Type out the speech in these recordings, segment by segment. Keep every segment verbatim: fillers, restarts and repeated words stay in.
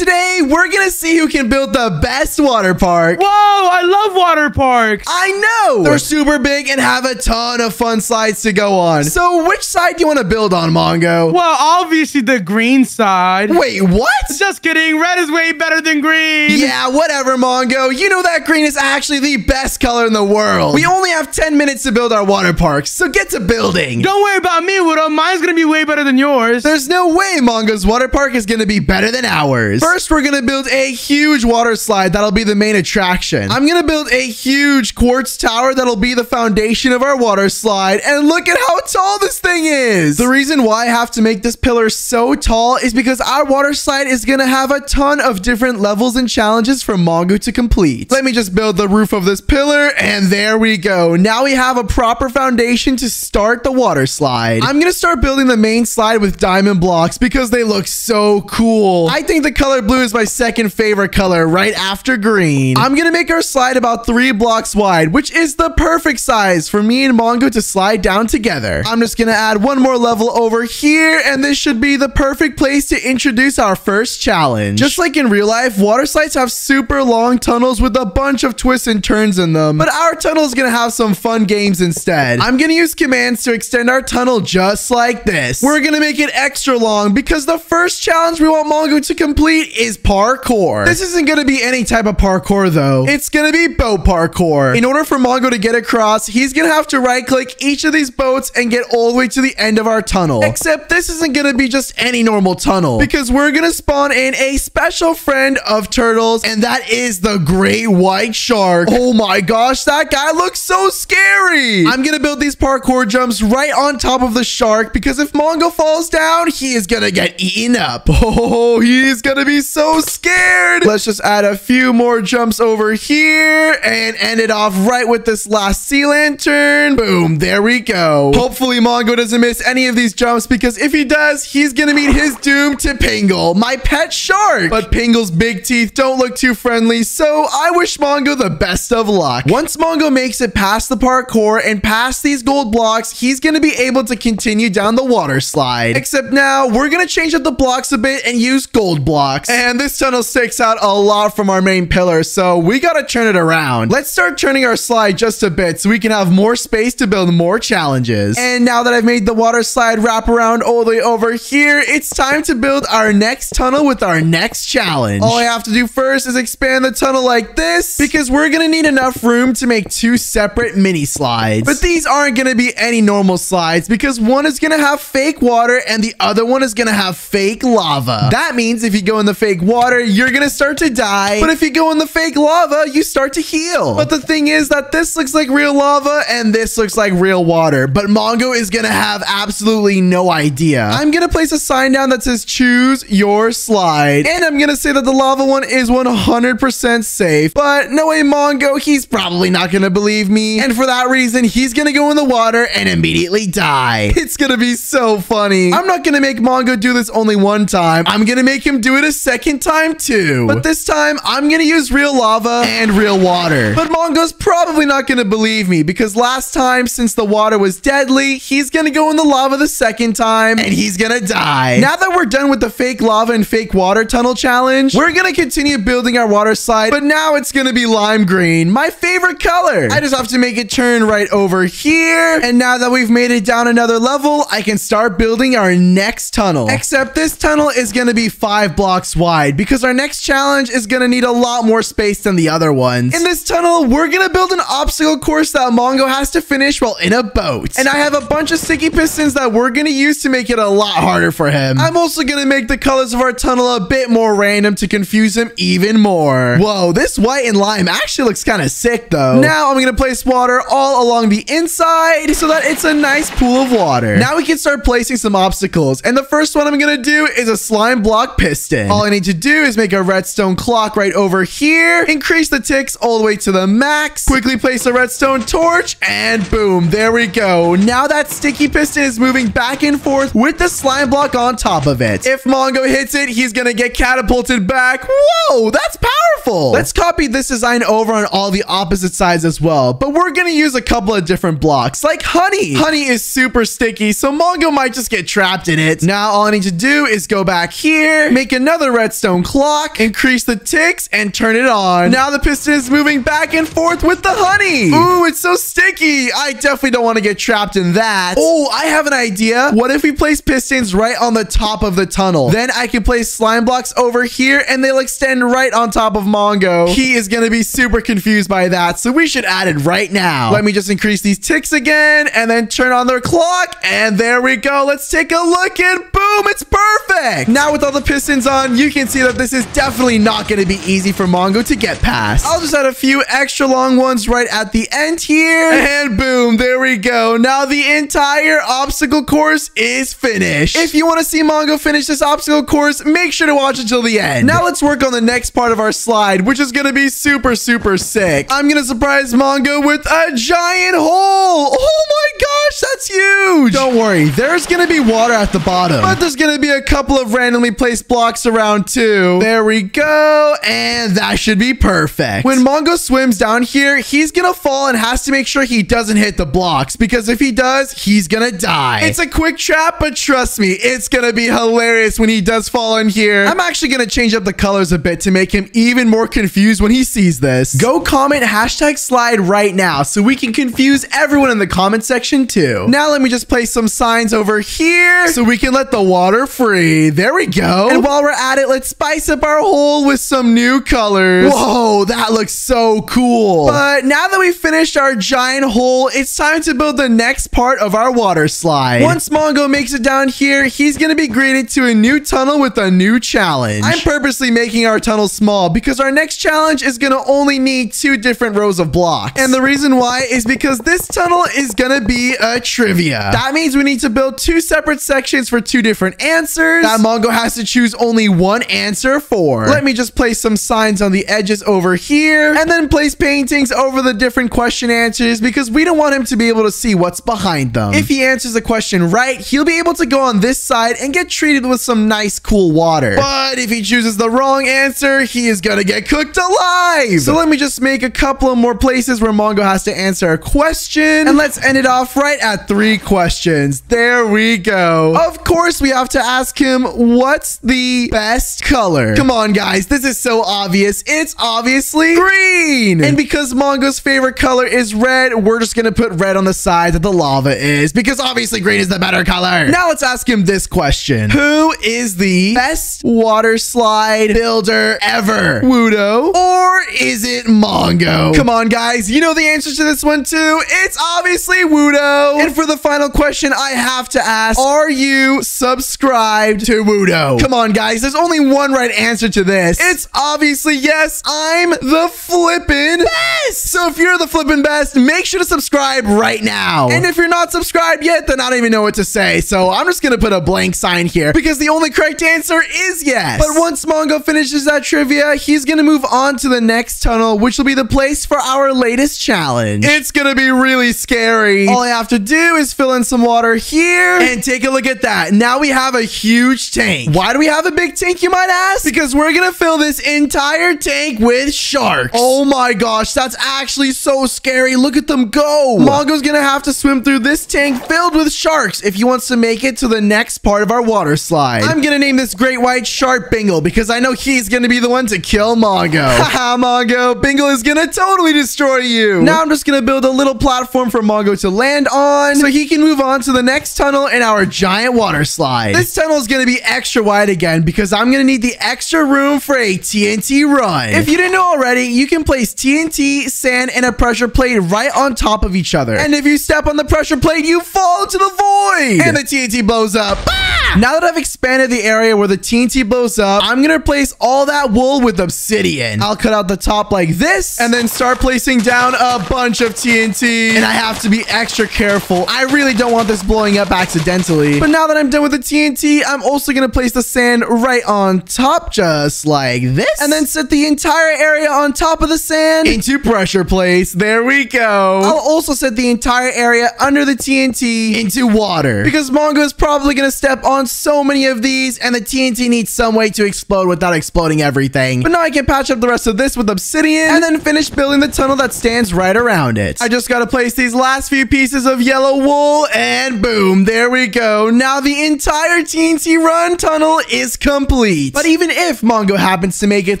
Today, we're going to see who can build the best water park. Whoa, I love water parks. I know. They're super big and have a ton of fun slides to go on. So which side do you want to build on, Mongo? Well, obviously the green side. Wait, what? Just kidding. Red is way better than green. Yeah, whatever, Mongo. You know that green is actually the best color in the world. We only have ten minutes to build our water parks, so get to building. Don't worry about me, Wudo. Mine's going to be way better than yours. There's no way Mongo's water park is going to be better than ours. First, we're going to build a huge water slide. That'll be the main attraction. I'm going to build a huge quartz tower. That'll be the foundation of our water slide. And look at how tall this thing is. The reason why I have to make this pillar so tall is because our water slide is going to have a ton of different levels and challenges for Mongo to complete. Let me just build the roof of this pillar. And there we go. Now we have a proper foundation to start the water slide. I'm going to start building the main slide with diamond blocks because they look so cool. I think the color blue is my second favorite color right after green. I'm going to make our slide about three blocks wide, which is the perfect size for me and Mongo to slide down together. I'm just going to add one more level over here, and this should be the perfect place to introduce our first challenge. Just like in real life, water slides have super long tunnels with a bunch of twists and turns in them, but our tunnel is going to have some fun games instead. I'm going to use commands to extend our tunnel just like this. We're going to make it extra long because the first challenge we want Mongo to complete is parkour. This isn't going to be any type of parkour though. It's going to be boat parkour. In order for Mongo to get across, he's going to have to right click each of these boats and get all the way to the end of our tunnel. Except this isn't going to be just any normal tunnel because we're going to spawn in a special friend of turtles, and that is the great white shark. Oh my gosh, that guy looks so scary. I'm going to build these parkour jumps right on top of the shark because if Mongo falls down, he is going to get eaten up. Oh, he's going to be so scared. Let's just add a few more jumps over here and end it off right with this last sea lantern. Boom, there we go. Hopefully Mongo doesn't miss any of these jumps because if he does, he's going to meet his doom to Pingle, my pet shark. But Pingle's big teeth don't look too friendly, so I wish Mongo the best of luck. Once Mongo makes it past the parkour and past these gold blocks, he's going to be able to continue down the water slide. Except now we're going to change up the blocks a bit and use gold blocks. And this tunnel sticks out a lot from our main pillar, so we got to turn it around. Let's start turning our slide just a bit so we can have more space to build more challenges. And now that I've made the water slide wrap around all the way over here, it's time to build our next tunnel with our next challenge. All I have to do first is expand the tunnel like this because we're going to need enough room to make two separate mini slides. But these aren't going to be any normal slides because one is going to have fake water and the other one is going to have fake lava. That means if you go in the fake water, you're going to start to die. But if you go in the fake lava, you start to heal. But the thing is that this looks like real lava and this looks like real water. But Mongo is going to have absolutely no idea. I'm going to place a sign down that says choose your slide. And I'm going to say that the lava one is one hundred percent safe. But no way, Mongo, he's probably not going to believe me. And for that reason, he's going to go in the water and immediately die. It's going to be so funny. I'm not going to make Mongo do this only one time. I'm going to make him do it a second time too. But this time, I'm going to use real lava and real water. But Mongo's probably not going to believe me because last time, since the water was deadly, he's going to go in the lava the second time and he's going to die. Now that we're done with the fake lava and fake water tunnel challenge, we're going to continue building our water slide, but now it's going to be lime green, my favorite color. I just have to make it turn right over here. And now that we've made it down another level, I can start building our next tunnel. Except this tunnel is going to be five blocks wide because our next challenge is going to need a lot more space than the other ones. In this tunnel, we're going to build an obstacle course that Mongo has to finish while in a boat. And I have a bunch of sticky pistons that we're going to use to make it a lot harder for him. I'm also going to make the colors of our tunnel a bit more random to confuse him even more. Whoa, this white and lime actually looks kind of sick though. Now I'm going to place water all along the inside so that it's a nice pool of water. Now we can start placing some obstacles. And the first one I'm going to do is a slime block piston. All I need to do is make a redstone clock right over here, increase the ticks all the way to the max, quickly place a redstone torch, and boom, there we go. Now that sticky piston is moving back and forth with the slime block on top of it. If Mongo hits it, he's going to get catapulted back. Whoa, that's powerful. Let's copy this design over on all the opposite sides as well, but we're going to use a couple of different blocks, like honey. Honey is super sticky, so Mongo might just get trapped in it. Now all I need to do is go back here, make another the redstone clock, increase the ticks, and turn it on. Now the piston is moving back and forth with the honey. Ooh, it's so sticky. I definitely don't want to get trapped in that. Oh, I have an idea. What if we place pistons right on the top of the tunnel? Then I can place slime blocks over here, and they'll extend right on top of Mongo. He is going to be super confused by that, so we should add it right now. Let me just increase these ticks again, and then turn on their clock, and there we go. Let's take a look, and boom, it's perfect. Now with all the pistons on, you can see that this is definitely not going to be easy for Mongo to get past. I'll just add a few extra long ones right at the end here, and boom, there we go. Now the entire obstacle course is finished. If you want to see Mongo finish this obstacle course, make sure to watch until the end. Now let's work on the next part of our slide, which is going to be super, super sick. I'm going to surprise Mongo with a giant hole. Oh my gosh, that's huge. Don't worry, there's going to be water at the bottom, but there's going to be a couple of randomly placed blocks around too. There we go, and that should be perfect. When Mongo swims down here, he's going to fall and has to make sure he doesn't hit the blocks, because if he does, he's going to die. It's a quick trap, but trust me, it's going to be hilarious when he does fall in here. I'm actually going to change up the colors a bit to make him even more confused when he sees this. Go comment hashtag slide right now so we can confuse everyone in the comment section too. Now let me just place some signs over here so we can let the water free. There we go. And while we're at it, let's spice up our hole with some new colors. Whoa, that looks so cool. But now that we've finished our giant hole, it's time to build the next part of our water slide. Once Mongo makes it down here, he's going to be greeted to a new tunnel with a new challenge. I'm purposely making our tunnel small because our next challenge is going to only need two different rows of blocks. And the reason why is because this tunnel is going to be a trivia. That means we need to build two separate sections for two different answers that Mongo has to choose only one answer for. Let me just place some signs on the edges over here and then place paintings over the different question answers because we don't want him to be able to see what's behind them. If he answers the question right, he'll be able to go on this side and get treated with some nice cool water. But if he chooses the wrong answer, he is going to get cooked alive. So let me just make a couple of more places where Mongo has to answer a question, and let's end it off right at three questions. There we go. Of course, we have to ask him, what's the best color? Come on, guys. This is so obvious. It's obviously green. And because Mongo's favorite color is red, we're just going to put red on the side that the lava is because obviously green is the better color. Now let's ask him this question. Who is the best water slide builder ever? Wudo? Or is it Mongo? Come on, guys. You know the answer to this one too. It's obviously Wudo. And for the final question, I have to ask, are you subscribed to Wudo? Come on, guys. There's only one right answer to this. It's obviously yes. I'm the flippin' best. So if you're the flippin' best, make sure to subscribe right now. And if you're not subscribed yet, then I don't even know what to say. So I'm just going to put a blank sign here because the only correct answer is yes. But once Mongo finishes that trivia, he's going to move on to the next tunnel, which will be the place for our latest challenge. It's going to be really scary. All I have to do is fill in some water here and take a look at that. Now we have a huge tank. Why do we have a big tank, you might ask? Because we're going to fill this entire tank with sharks. Oh my gosh, that's actually so scary. Look at them go. Mongo's going to have to swim through this tank filled with sharks if he wants to make it to the next part of our water slide. I'm going to name this great white shark Bingle because I know he's going to be the one to kill Mongo. Haha, Mongo. Bingle is going to totally destroy you. Now I'm just going to build a little platform for Mongo to land on so he can move on to the next tunnel in our giant water slide. This tunnel is going to be extra wide again because I'm going to need the extra room for a T N T run. If you didn't know already, you can place T N T, sand, and a pressure plate right on top of each other. And if you step on the pressure plate, you fall to the void and the T N T blows up. Ah! Now that I've expanded the area where the T N T blows up, I'm going to replace all that wool with obsidian. I'll cut out the top like this and then start placing down a bunch of T N T. And I have to be extra careful. I really don't want this blowing up accidentally. But now that I'm done with the T N T, I'm also going to place the sand right on top just like this and then set the entire area on top of the sand into pressure plates. There we go. I'll also set the entire area under the T N T into water because Mongo is probably going to step on so many of these and the T N T needs some way to explode without exploding everything. But now I can patch up the rest of this with obsidian and then finish building the tunnel that stands right around it. I just got to place these last few pieces of yellow wool and boom, there we go. Now the entire T N T run tunnel is complete. complete. But even if Mongo happens to make it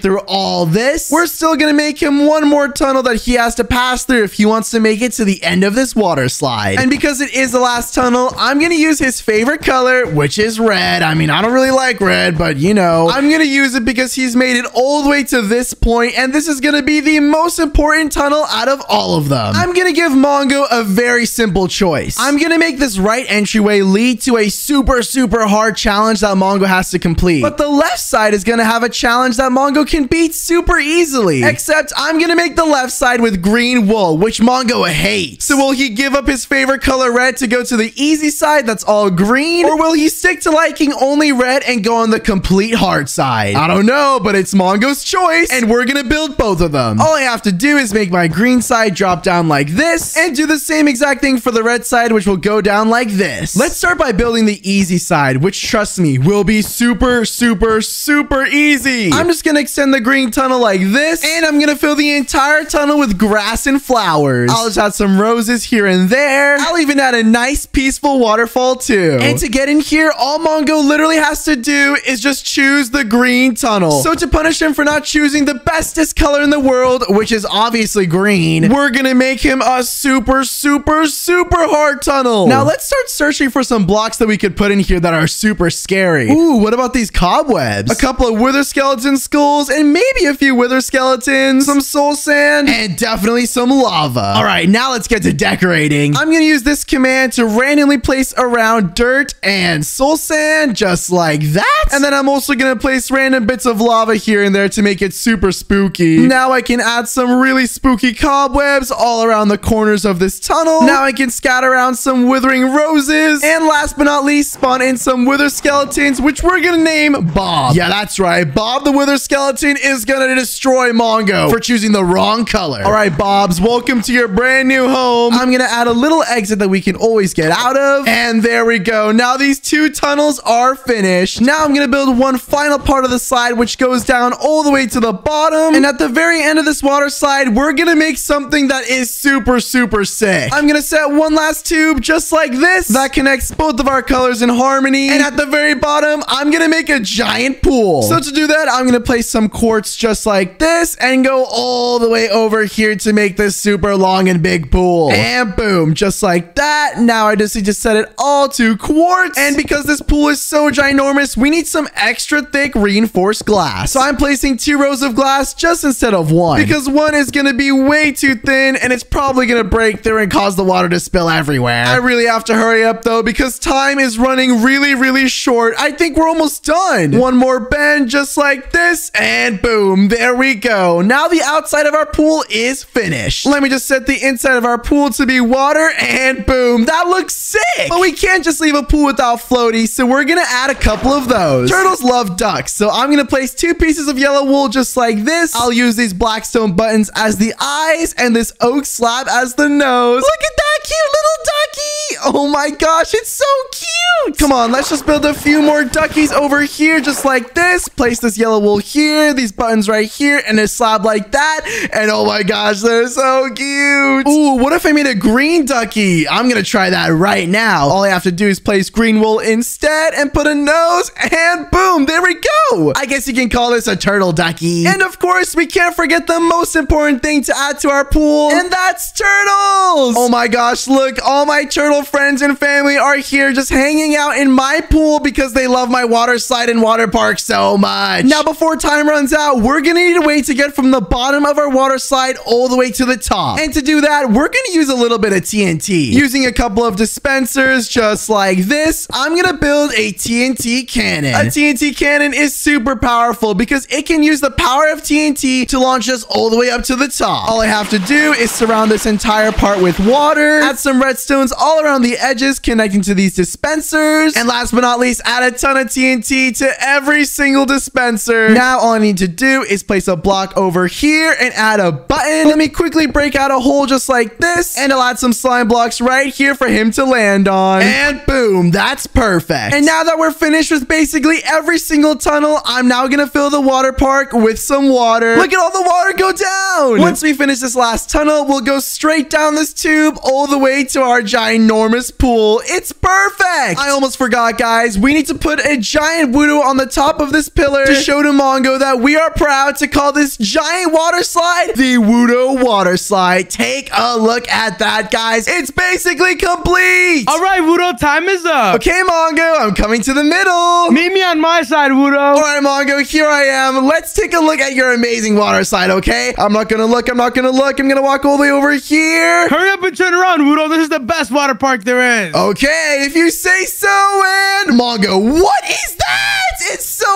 through all this, we're still going to make him one more tunnel that he has to pass through if he wants to make it to the end of this water slide. And because it is the last tunnel, I'm going to use his favorite color, which is red. I mean, I don't really like red, but you know, I'm going to use it because he's made it all the way to this point, and this is going to be the most important tunnel out of all of them. I'm going to give Mongo a very simple choice. I'm going to make this right entryway lead to a super, super hard challenge that Mongo has to complete. But the left side is going to have a challenge that Mongo can beat super easily. Except I'm going to make the left side with green wool, which Mongo hates. So will he give up his favorite color red to go to the easy side that's all green? Or will he stick to liking only red and go on the complete hard side? I don't know, but it's Mongo's choice, and we're going to build both of them. All I have to do is make my green side drop down like this and do the same exact thing for the red side, which will go down like this. Let's start by building the easy side, which, trust me, will be super, super, super easy. I'm just going to extend the green tunnel like this, and I'm going to fill the entire tunnel with grass and flowers. I'll just add some roses here and there. I'll even add a nice, peaceful waterfall too. And to get in here, all Mongo literally has to do is just choose the green tunnel. So to punish him for not choosing the bestest color in the world, which is obviously green, we're going to make him a super, super, super hard tunnel. Now let's start searching for some blocks that we could put in here that are super scary. Ooh, what about these cobwebs? A couple of wither skeleton skulls and maybe a few wither skeletons, some soul sand, and definitely some lava. All right, now let's get to decorating. I'm going to use this command to randomly place around dirt and soul sand just like that. And then I'm also going to place random bits of lava here and there to make it super spooky. Now I can add some really spooky cobwebs all around the corners of this tunnel. Now I can scatter around some withering roses. And last but not least, spawn in some wither skeletons, which we're going to name Bob. Yeah, that's right. Bob the wither skeleton is going to destroy Mongo for choosing the wrong color. All right, Bobs, welcome to your brand new home. I'm going to add a little exit that we can always get out of. And there we go. Now these two tunnels are finished. Now I'm going to build one final part of the slide, which goes down all the way to the bottom. And at the very end of this water slide, we're going to make something that is super, super sick. I'm going to set one last tube just like this that connects both of our colors in harmony. And at the very bottom, I'm going to make a giant pool. So to do that, I'm going to place some quartz just like this and go all the way over here to make this super long and big pool. And boom, just like that. Now I just need to set it all to quartz. And because this pool is so ginormous, we need some extra thick reinforced glass. So I'm placing two rows of glass just instead of one, because one is going to be way too thin and it's probably going to break through and cause the water to spill everywhere. I really have to hurry up though, because time is running really, really short. I think we're almost done. One more bend just like this and boom, there we go. Now the outside of our pool is finished. Let me just set the inside of our pool to be water and boom, that looks sick. But we can't just leave a pool without floaties, so we're going to add a couple of those. Turtles love ducks, so I'm going to place two pieces of yellow wool just like this. I'll use these blackstone buttons as the eyes and this oak slab as the nose. Look at that cute little ducky. Oh my gosh, it's so cute. Come on, let's just build a few more duckies over here just like this. Place this yellow wool here, these buttons right here, and a slab like that. And oh my gosh, they're so cute. Ooh, what if I made a green ducky? I'm going to try that right now. All I have to do is place green wool instead and put a nose and boom, there we go. I guess you can call this a turtle ducky. And of course, we can't forget the most important thing to add to our pool, and that's turtles. Oh my gosh, look, all my turtle friends and family are here just hanging out in my pool because they love my water slide and water park so much. Now, before time runs out, we're going to need a way to get from the bottom of our water slide all the way to the top. And to do that, we're going to use a little bit of T N T. Using a couple of dispensers just like this, I'm going to build a T N T cannon. A T N T cannon is super powerful because it can use the power of T N T to launch us all the way up to the top. All I have to do is surround this entire part with water, add some redstones all around the edges connecting to these dispensers, and last but not least, add a ton of T N T to every single dispenser. Now all I need to do is place a block over here and add a button. Let me quickly break out a hole just like this, and I'll add some slime blocks right here for him to land on. And boom, that's perfect. And now that we're finished with basically every single tunnel, I'm now gonna fill the water park with some water. Look at all the water go down. Once we finish this last tunnel, we'll go straight down this tube all the way to our ginormous pool. It's perfect. I I almost forgot, guys. We need to put a giant Wudo on the top of this pillar to show to Mongo that we are proud to call this giant water slide the Wudo water slide. Take a look at that, guys. It's basically complete. All right, Wudo, time is up. Okay, Mongo, I'm coming to the middle. Meet me on my side, Wudo. All right, Mongo, here I am. Let's take a look at your amazing water slide, okay? I'm not gonna look. I'm not gonna look. I'm gonna walk all the way over here. Hurry up and turn around, Wudo. This is the best water park there is. Okay, if you say so. And Mongo, what is that? It's so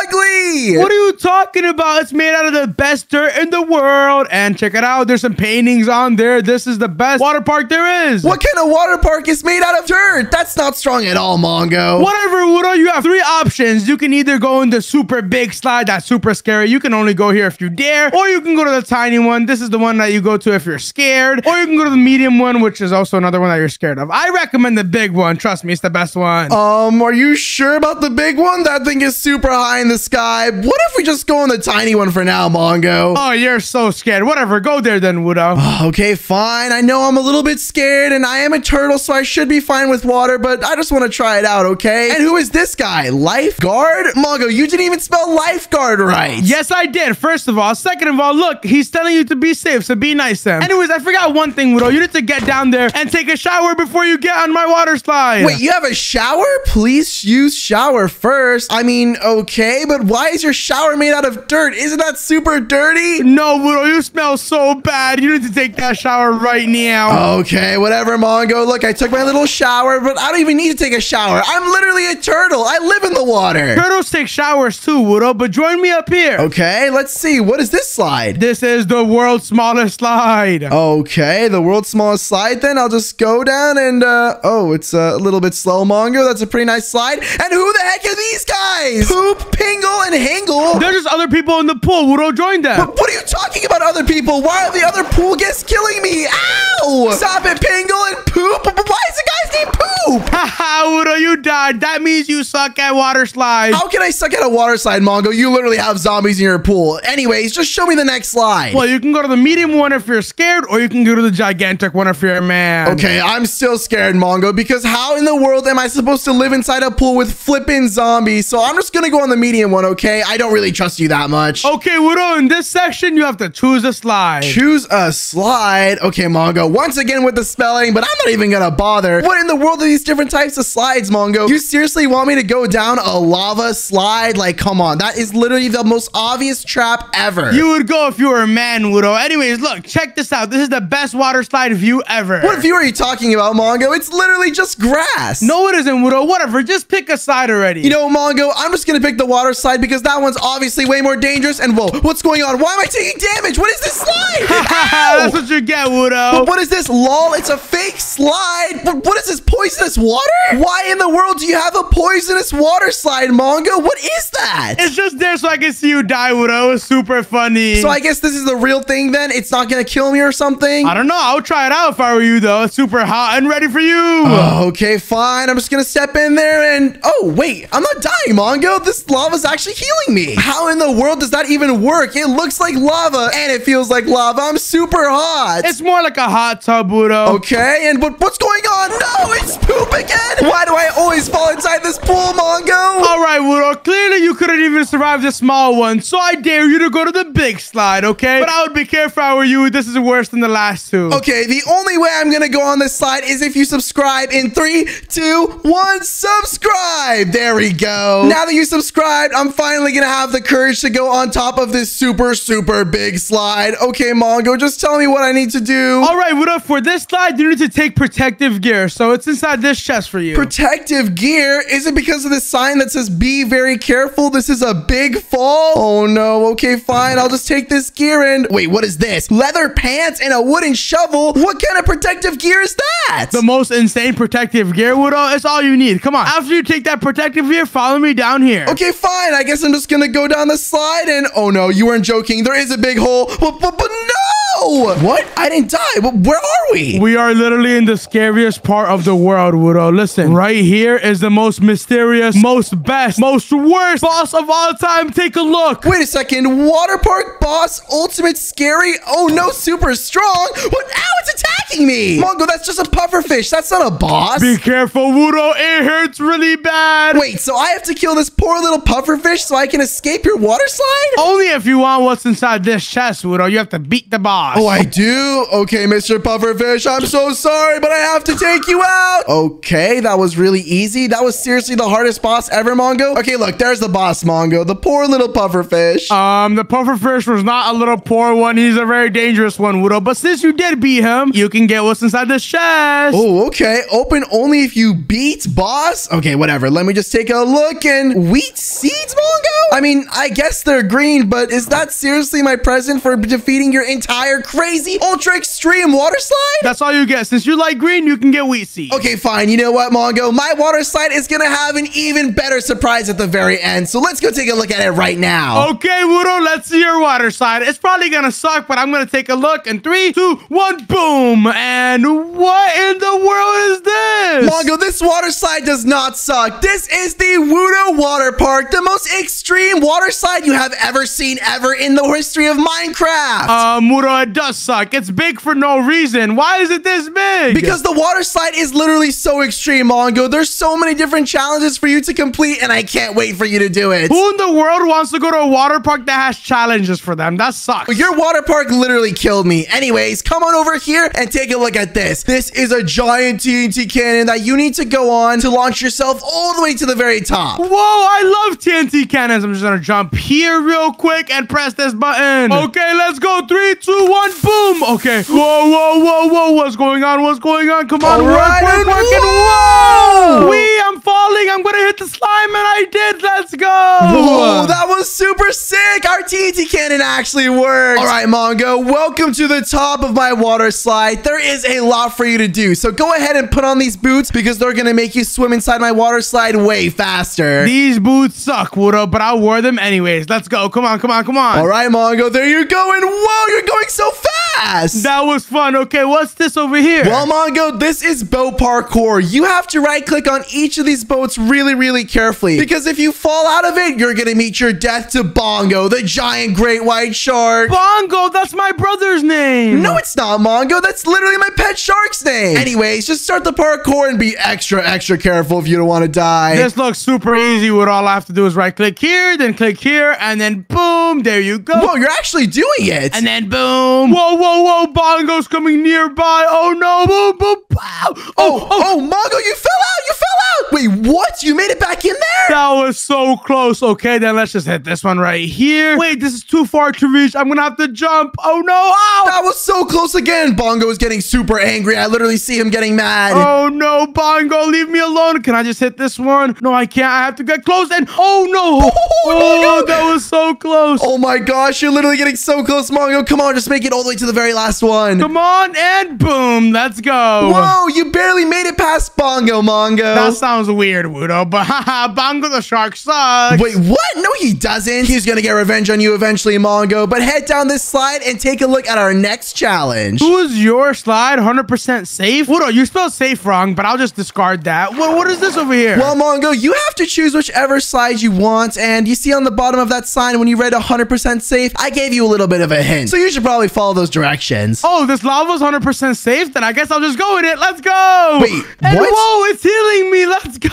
ugly. What are you talking about? It's made out of the best dirt in the world. And check it out. There's some paintings on there. This is the best water park there is. What kind of water park is made out of dirt? That's not strong at all, Mongo. Whatever, Wudo. You have three options. You can either go in the super big slide. That's super scary. You can only go here if you dare. Or you can go to the tiny one. This is the one that you go to if you're scared. Or you can go to the medium one, which is also another one that you're scared of. I recommend the big one. Trust me, it's the best one. Um, are you sure about the big one? That thing is super high in the sky. What if we just go on the tiny one for now, Mongo? Oh, you're so scared. Whatever. Go there then, Wudo. Okay, fine. I know I'm a little bit scared and I am a turtle, so I should be fine with water, but I just want to try it out, okay? And who is this guy? Lifeguard? Mongo, you didn't even spell lifeguard right. Yes, I did. First of all. Second of all, look, he's telling you to be safe, so be nice then. Anyways, I forgot one thing, Wudo. You need to get down there and take a shower before you get on my water slide. Wait, you have a shower? Please use shower first. I mean, okay, but why is your shower made out of dirt? Isn't that super dirty? No, Wudo, you smell so bad. You need to take that shower right now. Okay, whatever, Mongo. Look, I took my little shower, but I don't even need to take a shower. I'm literally a turtle. I live in the water. Turtles take showers too, Wudo, but join me up here. Okay, let's see. What is this slide? This is the world's smallest slide. Okay, the world's smallest slide then. I'll just go down and, uh, oh, it's a little bit slow, Mongo. That's a pretty nice slide. And who the heck are these guys? Poop, Pingle, and Hangle. They're just other people in the pool. Wudo, join them. But what are you talking about, other people? Why are the other pool guests killing me? Ow! Stop it, Pingle and Poop. Why is the guy's name Poop? Haha, Wudo, you died. That means you suck at water slide. How can I suck at a water slide, Mongo? You literally have zombies in your pool. Anyways, just show me the next slide. Well, you can go to the medium one if you're scared, or you can go to the gigantic one if you're a man. Okay, I'm still scared, Mongo, because how in the world am I supposed to live inside a pool with flipping zombies? So I'm just gonna go on the medium one, okay? I don't really trust you that much. Okay, Wudo, in this section, you have to choose a slide. Choose a slide? Okay, Mongo, once again with the spelling, but I'm not even gonna bother. What in the world are these different types of slides, Mongo? You seriously want me to go down a lava slide? Like, come on, that is literally the most obvious trap ever. You would go if you were a man, Wudo. Anyways, look, check this out. This is the best water slide view ever. What view are you talking about, Mongo? It's literally just grass. No, it isn't, Wudo. Whatever, just pick a slide already. You know, Mongo, I'm just gonna pick the water slide because that one's obviously way more dangerous. And whoa, what's going on? Why am I taking damage? What is this slide? That's what you get, Wudo. But what is this? Lol, it's a fake slide. But what is this, poisonous water? Why in the world do you have a poisonous water slide, Mongo? What is that? It's just there so I can see you die, Wudo. It's super funny. So I guess this is the real thing then? It's not gonna kill me or something? I don't know. I would try it out if I were you though. It's super hot and ready for you. Oh, okay, fine. I'm just gonna step in there and... Oh, wait. I'm not dying, Mongo. This lava's actually healing me. How in the world does that even work? It looks like lava and it feels like lava. I'm super hot. It's more like a hot tub, Wudo. Okay, and but what's going on? No, it's Poop again. Why do I always fall inside this pool, Mongo? All right, Wudo. Clearly, you couldn't even survive the small one, so I dare you to go to the big slide, okay? But I would be careful if I were you. This is worse than the last two. Okay, the only way I'm gonna go on this slide is if you subscribe in three, two, one, subscribe. There we go. Now that you subscribed, I'm finally gonna have the courage to go on top of this super, super big slide. Okay, Mongo, just tell me what I need to do. All right, Wudo, for this slide, you need to take protective gear. So it's inside this chest for you. Protective gear? Is it because of this sign that says be very careful? This is a big fall. Oh no, okay, fine. I'll just take this gear and... Wait, what is this? Leather pants and a wooden shovel? What kind of protective gear is that? The most insane protective gear, Wudo. It's all you need. Come on. After you take that protective gear, follow me down here. Okay, fine. I guess I'm just gonna go down the slide and... Oh no, you weren't joking. There is a big hole. But, but, but no! What? I didn't die. Where are we? We are literally in the scariest part of the world, Wudo. Listen, right here is the most mysterious, most best, most worst boss of all time. Take a look. Wait a second. Water park boss, ultimate scary. Oh no, super strong. What? Ow, it's attacking. attacking me? Mongo, that's just a pufferfish. That's not a boss. Be careful, Wudo. It hurts really bad. Wait, so I have to kill this poor little pufferfish so I can escape your water slide? Only if you want what's inside this chest, Wudo. You have to beat the boss. Oh, I do? Okay, Mister Pufferfish, I'm so sorry, but I have to take you out. Okay, that was really easy. That was seriously the hardest boss ever, Mongo. Okay, look, there's the boss, Mongo. The poor little pufferfish. Um, the pufferfish was not a little poor one. He's a very dangerous one, Wudo. But since you did beat him, you can get what's inside this chest. Oh, okay. Open only if you beat boss. Okay, whatever. Let me just take a look. And wheat seeds, Mongo? I mean, I guess they're green, but is that seriously my present for defeating your entire crazy ultra extreme water slide? That's all you get. Since you like green, you can get wheat seeds. Okay, fine. You know what, Mongo? My water slide is going to have an even better surprise at the very end. So let's go take a look at it right now. Okay, Wudo, let's see your water slide. It's probably going to suck, but I'm going to take a look. And three, two, one, boom. And what in the world is this? Mongo, this water slide does not suck. This is the Wudo Water Park, the most extreme water slide you have ever seen ever in the history of Minecraft. Um, Wudo, it does suck. It's big for no reason. Why is it this big? Because the water slide is literally so extreme, Mongo. There's so many different challenges for you to complete, and I can't wait for you to do it. Who in the world wants to go to a water park that has challenges for them? That sucks. Your water park literally killed me. Anyways, come on over here and take a look at this. This is a giant T N T cannon that you need to go on to launch yourself all the way to the very top. Whoa, I love T N T cannons. I'm just gonna jump here real quick and press this button. Okay, let's go. Three, two, one, boom. Okay. Whoa, whoa, whoa, whoa. What's going on? What's going on? Come on. All work, right, work, work, and whoa. Wee, I'm falling. I'm gonna hit the slime, and I did. Let's go. Whoa, that was super sick. Our T N T cannon actually worked. All right, Mongo. Welcome to the top of my water slide. There is a lot for you to do, so go ahead and put on these boots because they're gonna make you swim inside my water slide way faster. These boots suck, Wudo, but I'll wear them anyways. Let's go. Come on, come on, come on. All right, Mongo. There you go. And whoa, you're going so fast. That was fun. Okay, what's this over here? Well, Mongo, this is boat parkour. You have to right-click on each of these boats really, really carefully because if you fall out of it, you're gonna meet your death to Bongo, the giant great white shark. Bongo, that's my brother's name. No, it's not, Mongo. That's literally my pet shark's name. Anyways, just start the parkour and be extra, extra careful if you don't want to die. This looks super easy. What all I have to do is right-click here, then click here, and then boom, there you go. Whoa, you're actually doing it. And then boom. Whoa, whoa, whoa, Bongo's coming nearby. Oh, no. Boom, boom, pow. Oh, oh, oh, oh, Mongo, you fell out. You fell out. Wait, what? You made it back in there? That was so close. Okay, then let's just hit this one right here. Wait, this is too far to reach. I'm going to have to jump. Oh, no. Ow. That was so close again. Bongo is getting super angry. I literally see him getting mad. Oh, no, Bongo, leave me alone. Can I just hit this one? No, I can't. I have to get close. And oh, no. Oh, oh, that was so close. Oh, my gosh. You're literally getting so close, Mongo. Come on, just make it all the way to the very last one. Come on, and boom. Let's go. Whoa, you barely made it past Bongo, Mongo. That sounds weird, Wudo, but haha, Bongo the shark sucks. Wait, what? No, he doesn't. He's going to get revenge on you eventually, Mongo, but head down this slide and take a look at our next challenge. Who is your slide? one hundred percent safe? Wudo, you spelled safe wrong, but I'll just discard that. What, what is this over here? Well, Mongo, you have to choose whichever slide you want, and you see on the bottom of that sign when you read one hundred percent safe, I gave you a little bit of a hint, so you should probably follow those directions. Oh, this lava's one hundred percent safe? Then I guess I'll just go with it. Let's go. Wait, and what? Whoa, it's healing me. Let's go.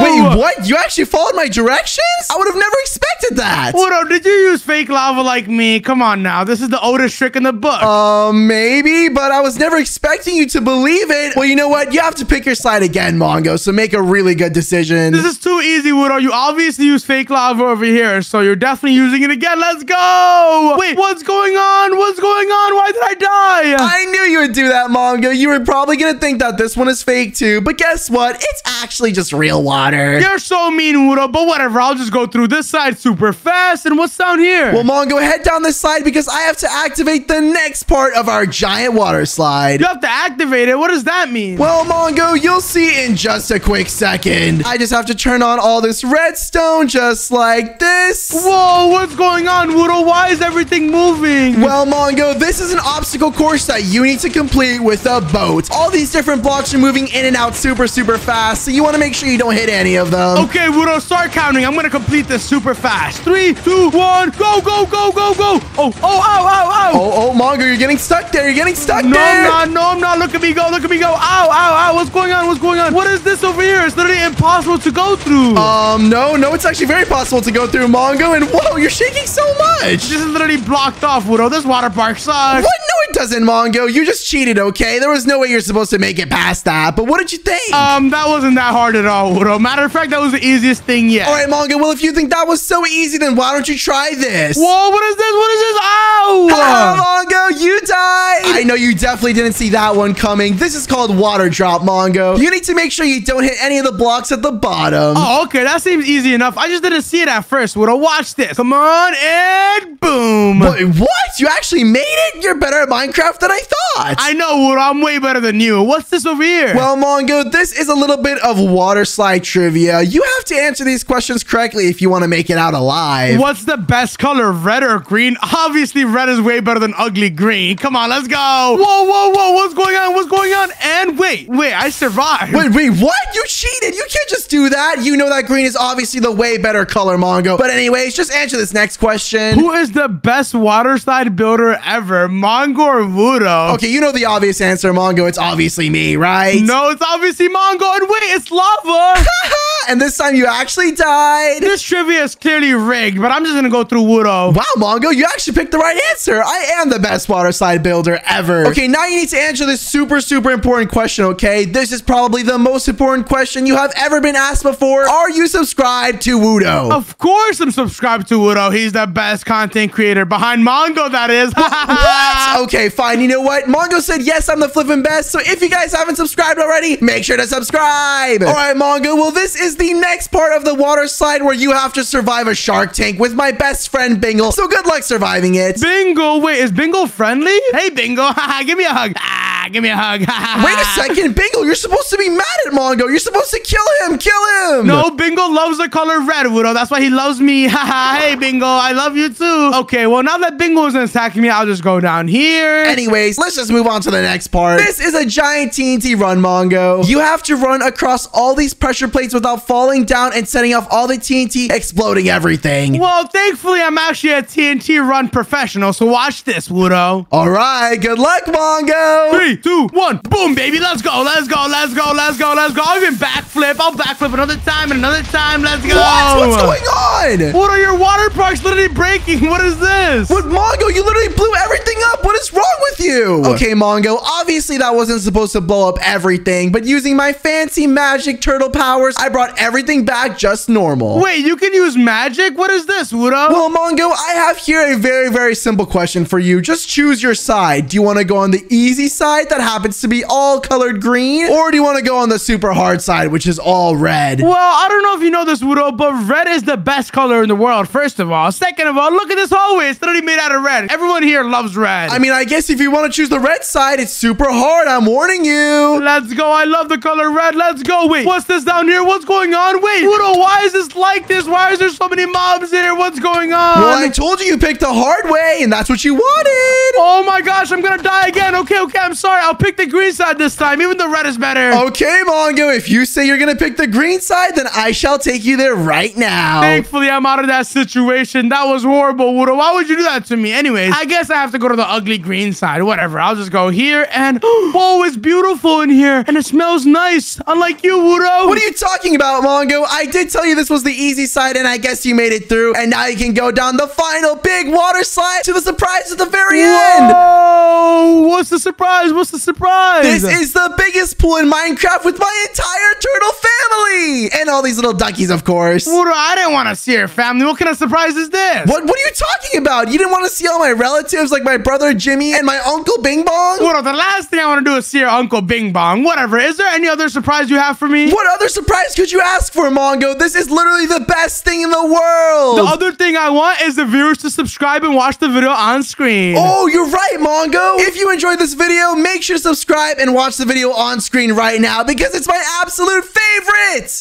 Wait, what? You actually followed my directions? I would have never expected that. Wudo, did you use fake lava like me? Come on now. This is the oldest trick in the book. Uh, maybe, but I was never expecting you to believe it. Well, you know what? You have to pick your slide again, Mongo, so make a really good decision. This is too easy, Wudo. You obviously used fake lava over here, so you're definitely using it again. Let's go. Wait, what's going on? What's going on? Why did I die? I knew you would do that, Mongo. You were probably going to think that this one is fake too, but guess what? It's actually just real water. You're so mean, Wudo, but whatever. I'll just go through this side super fast. And what's down here? Well, Mongo, head down this slide because I have to activate the next part of our giant water slide. You have to activate it? What does that mean? Well, Mongo, you'll see in just a quick second. I just have to turn on all this redstone just like this. Whoa, what's going on, Wudo? Why is everything moving? Well, Mongo, this is an obstacle course that you need to complete with a boat. All these different blocks are moving in and out super, super fast, so you want to make sure you don't hit any of them. Okay, Wudo, start counting. I'm going to complete this super fast. Three, two, one, go, go, go, go, go. Oh, oh, oh, oh, oh. Oh, oh, Mongo, you're getting stuck there. You're getting stuck no, there. No, I'm not. No, I'm not. Look at me go. Look at me go. Ow, ow, ow. What's going on? What's going on? What is this over here? It's literally impossible to go through. Um, no, no, it's actually very possible to go through, Mongo. And whoa, you're shaking so much. This is literally blocked off, Wudo. This water park sucks. What? No, it doesn't, Mongo. You just cheated, okay? There was no way you're supposed to make it past that. But what did you think? Um, that wasn't that hard at all, Wudo. Matter of fact, that was the easiest thing yet. All right, Mongo. Well, if you think that was so easy, then why don't you try this? Whoa, what is this? What is this? Ow! Hello, Mongo. You died. I know you definitely didn't see that one coming. This is called water drop, Mongo. You need to make sure you don't hit any of the blocks at the bottom. Oh, okay. That seems easy enough. I just didn't see it at first, Wudo. Watch this. Come on, and boom. Wait, what? You actually made it? You're better at Minecraft than I thought. I know, Wudo. I'm way better than you. What's this over here? Well, Mongo, this is a little bit of water slide trivia. You have to answer these questions correctly if you want to make it out alive. What's the best color, red or green? Obviously, red is way better than ugly green. Come on, let's go. Whoa, whoa, whoa. What's going on? What's going on? And wait, wait, I survived. Wait, wait, what? You cheated. You can't just do that. You know that green is obviously the way better color, Mongo. But anyways, just answer this next question. Who is the best water slide builder ever, Mongo or Wudo? Okay, you know the obvious answer, Mongo. It's obviously me, right? No, it's obviously Mongo. And wait, it's lava. And this time you actually died. This trivia is clearly rigged, but I'm just going to go through Wudo. Wow, Mongo, you actually picked the right answer. I am the best water slide builder ever. Okay, now you need to answer this super, super important question, okay? This is probably the most important question you have ever been asked before. Are you subscribed to Wudo? Of course I'm subscribed to Wudo. He's the best content creator behind Mongo, that is. What? Okay, fine. You know what? Mongo said, yes, I'm the flipping best. So if you guys haven't subscribed already, make sure to subscribe. All right, Mongo. Well, this is the next part of the water slide where you have to survive a shark tank with my best friend Bingle. So good luck surviving it. Bingo, wait, is Bingo friendly? Hey, Bingo, give me a hug. Ah, give me a hug. Wait a second, Bingo, you're supposed to be mad at Mongo. You're supposed to kill him. Kill him. No, Bingo loves the color red, Wudo. That's why he loves me. Hey, Bingo, I love you too. Okay, well, now that Bingo isn't attacking me, I'll just go down here. Anyways, let's just move on to the next part. This is a giant T N T run, Mongo. You have to run across all these pressure plates without falling down and setting off all the T N T, exploding everything. Well, thankfully, I'm actually a T N T run professional, so watch this, Wudo. All right, good luck, Mongo. Three, two, one, boom, baby. Let's go, let's go, let's go, let's go, let's go. I'll even backflip. I'll backflip another time and another time. Let's go. What? What's going on? Wudo, your water park's literally breaking. What is this? What, Mongo, you literally blew everything up. What is wrong with you? Okay, Mongo, obviously that wasn't supposed to blow up everything, but using my fancy magic turtle powers, I brought everything back just normal. Wait, you can use magic? What is this, Wudo? Well, Mongo, I have here a very, very simple question for you. Just choose your side. Do you want to go on the easy side that happens to be all colored green? Or do you want to go on the super hard side, which is all red? Well, I don't know if you know this, Wudo, but red is the best color in the world, first of all. Second of all, look at this hallway. It's literally made out of red. Everyone here loves red. I mean, I guess if you want to choose the red side, it's super hard. I'm warning you. Let's go. I love the color red. Let's go. Wait, what's this down here? What's going on? What's going on? Wait, Wudo, why is this like this? Why is there so many mobs here? What's going on? Well, I told you you picked the hard way, and that's what you wanted. Oh my gosh, I'm gonna die again. Okay, okay, I'm sorry. I'll pick the green side this time. Even the red is better. Okay, Mongo, if you say you're gonna pick the green side, then I shall take you there right now. Thankfully, I'm out of that situation. That was horrible, Wudo. Why would you do that to me? Anyways, I guess I have to go to the ugly green side. Whatever. I'll just go here, and oh, it's beautiful in here, and it smells nice. Unlike you, Wudo. What are you talking about? Mongo, I did tell you this was the easy side, and I guess you made it through, and now you can go down the final big water slide to the surprise at the very end. Whoa! What's the surprise? What's the surprise? This is the biggest pool in Minecraft with my entire turtle family and all these little duckies, of course. Wudo, I didn't want to see your family. What kind of surprise is this? What What are you talking about? You didn't want to see all my relatives like my brother Jimmy and my uncle Bing Bong? Wudo, the last thing I want to do is see your uncle Bing Bong. Whatever. Is there any other surprise you have for me? What other surprise could you? You ask for, Mongo? This is literally the best thing in the world. The other thing I want is the viewers to subscribe and watch the video on screen. Oh, you're right, Mongo. If you enjoyed this video, make sure to subscribe and watch the video on screen right now because it's my absolute favorite.